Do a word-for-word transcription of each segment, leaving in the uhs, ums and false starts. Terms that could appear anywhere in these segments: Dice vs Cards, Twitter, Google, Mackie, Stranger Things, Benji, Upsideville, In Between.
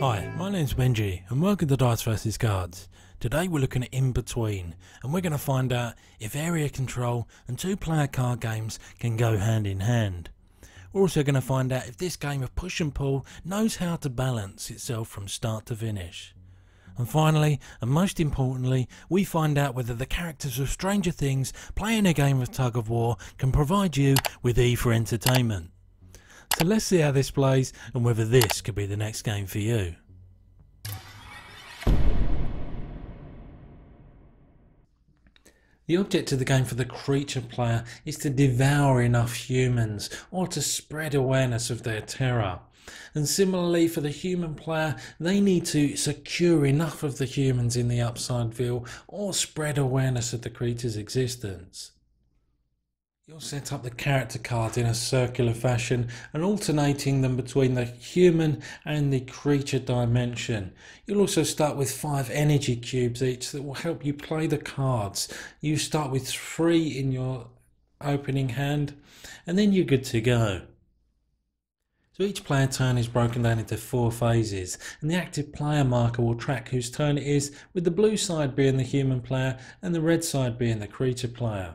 Hi, my name's Benji and welcome to Dice vs Cards. Today we're looking at In Between and we're going to find out if area control and two player card games can go hand in hand. We're also going to find out if this game of push and pull knows how to balance itself from start to finish. And finally, and most importantly, we find out whether the characters of Stranger Things playing a game of tug of war can provide you with E for entertainment. So let's see how this plays and whether this could be the next game for you. The object of the game for the creature player is to devour enough humans or to spread awareness of their terror. And similarly for the human player, they need to secure enough of the humans in the Upsideville or spread awareness of the creature's existence. You'll set up the character cards in a circular fashion and alternating them between the human and the creature dimension. You'll also start with five energy cubes each that will help you play the cards. You start with three in your opening hand and then you're good to go. So each player turn is broken down into four phases and the active player marker will track whose turn it is, with the blue side being the human player and the red side being the creature player.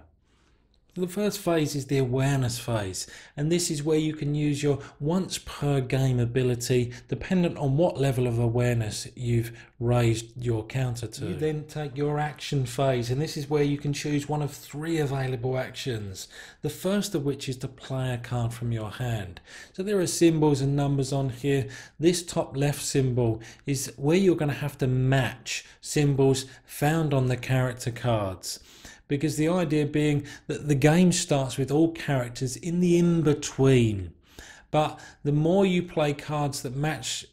The first phase is the awareness phase, and this is where you can use your once per game ability dependent on what level of awareness you've raised your counter to. You then take your action phase, and this is where you can choose one of three available actions, the first of which is to play a card from your hand. So there are symbols and numbers on here. This top left symbol is where you're going to have to match symbols found on the character cards, because the idea being that the game starts with all characters in the in-between. But the more you play cards that match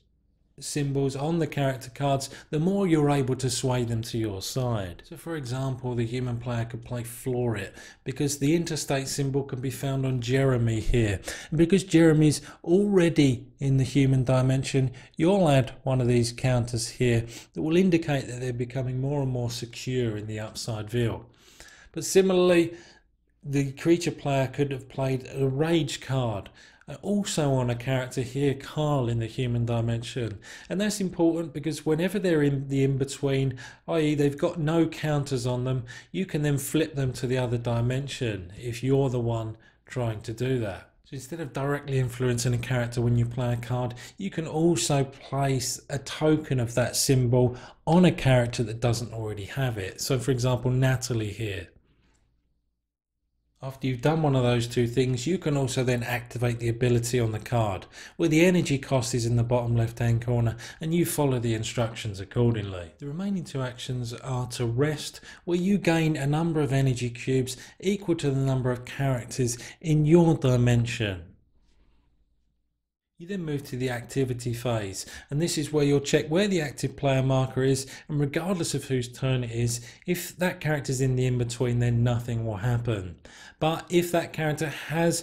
symbols on the character cards, the more you're able to sway them to your side. So for example, the human player could play Floor It, because the interstate symbol can be found on Jeremy here. And because Jeremy's already in the human dimension, you'll add one of these counters here that will indicate that they're becoming more and more secure in the Upsideville. But similarly, the creature player could have played a rage card, also on a character here, Carl, in the human dimension. And that's important because whenever they're in the in-between, that is they've got no counters on them, you can then flip them to the other dimension if you're the one trying to do that. So instead of directly influencing a character when you play a card, you can also place a token of that symbol on a character that doesn't already have it. So for example, Natalie here. After you've done one of those two things, you can also then activate the ability on the card, where the energy cost is in the bottom left hand corner, and you follow the instructions accordingly. The remaining two actions are to rest, where you gain a number of energy cubes equal to the number of characters in your dimension. You then move to the activity phase, and this is where you'll check where the active player marker is, and regardless of whose turn it is, if that character's in the in-between, then nothing will happen. But if that character has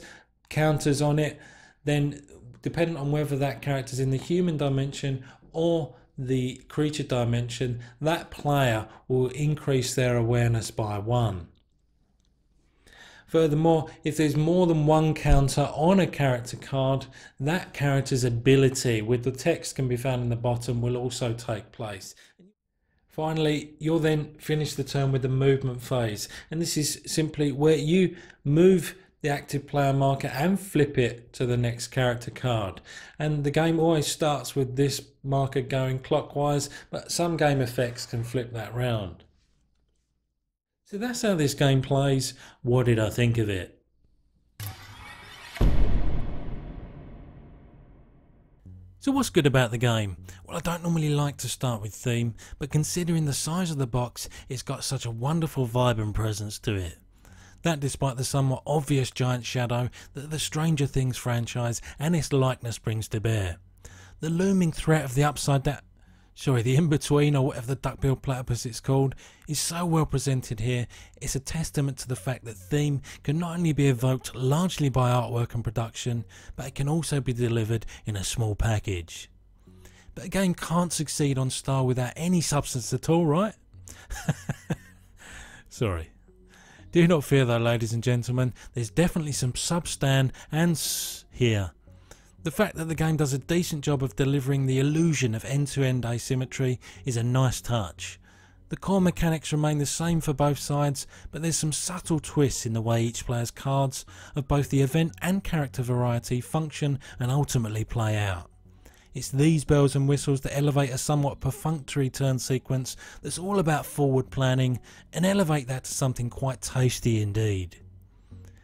counters on it, then depending on whether that character's in the human dimension or the creature dimension, that player will increase their awareness by one. Furthermore, if there's more than one counter on a character card, that character's ability, with the text can be found in the bottom, will also take place. Finally, you'll then finish the turn with the movement phase, and this is simply where you move the active player marker and flip it to the next character card. And the game always starts with this marker going clockwise, but some game effects can flip that round. So that's how this game plays. What did I think of it? So what's good about the game? Well, I don't normally like to start with theme, but considering the size of the box, it's got such a wonderful vibe and presence to it. That despite the somewhat obvious giant shadow that the Stranger Things franchise and its likeness brings to bear. The looming threat of the upside down Sorry, the in-between, or whatever the duck-billed platypus it's called, is so well presented here. It's a testament to the fact that theme can not only be evoked largely by artwork and production, but it can also be delivered in a small package. But a game can't succeed on style without any substance at all, right? Sorry. Do not fear though, ladies and gentlemen, there's definitely some substance and s here. The fact that the game does a decent job of delivering the illusion of end-to-end asymmetry is a nice touch. The core mechanics remain the same for both sides, but there's some subtle twists in the way each player's cards of both the event and character variety function and ultimately play out. It's these bells and whistles that elevate a somewhat perfunctory turn sequence that's all about forward planning and elevate that to something quite tasty indeed.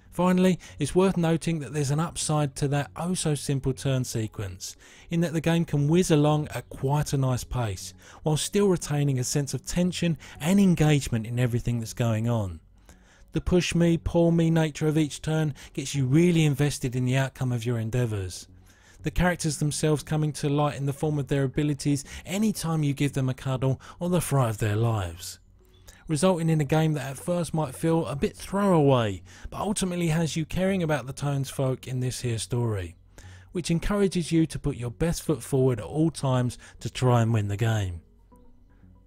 Finally, it's worth noting that there's an upside to that oh so simple turn sequence, in that the game can whiz along at quite a nice pace, while still retaining a sense of tension and engagement in everything that's going on. The push me, pull me nature of each turn gets you really invested in the outcome of your endeavours. The characters themselves coming to light in the form of their abilities any time you give them a cuddle or the fright of their lives, resulting in a game that at first might feel a bit throwaway, but ultimately has you caring about the townsfolk in this here story, which encourages you to put your best foot forward at all times to try and win the game.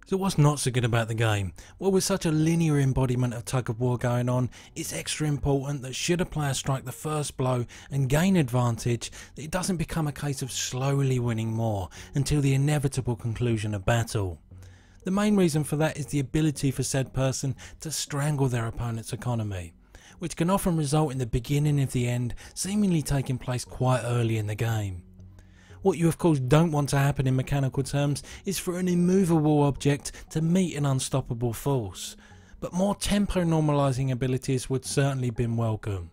So what's not so good about the game? Well, with such a linear embodiment of tug of war going on, it's extra important that should a player strike the first blow and gain advantage, that it doesn't become a case of slowly winning more until the inevitable conclusion of battle. The main reason for that is the ability for said person to strangle their opponent's economy, which can often result in the beginning of the end seemingly taking place quite early in the game. What you of course don't want to happen in mechanical terms is for an immovable object to meet an unstoppable force, but more tempo normalising abilities would certainly been welcome.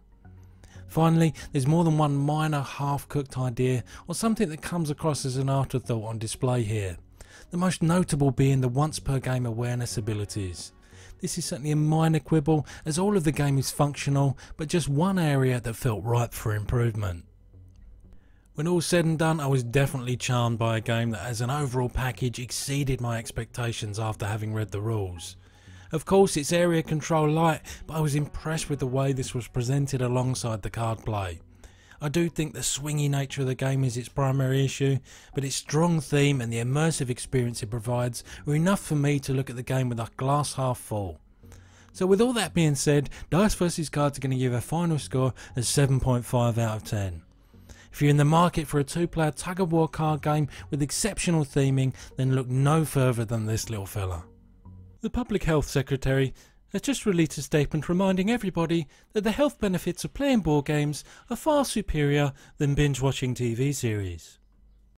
Finally, there's more than one minor half-cooked idea or something that comes across as an afterthought on display here. The most notable being the once per game awareness abilities. This is certainly a minor quibble as all of the game is functional, but just one area that felt ripe for improvement. When all said and done, I was definitely charmed by a game that as an overall package exceeded my expectations after having read the rules. Of course it's area control light, but I was impressed with the way this was presented alongside the card play. I do think the swingy nature of the game is its primary issue, but its strong theme and the immersive experience it provides are enough for me to look at the game with a glass half full. So with all that being said, Dice versus Cards are going to give a final score as seven point five out of ten. If you're in the market for a two-player tug-of-war card game with exceptional theming, then look no further than this little fella. The Public Health Secretary has just released a statement reminding everybody that the health benefits of playing board games are far superior than binge-watching T V series.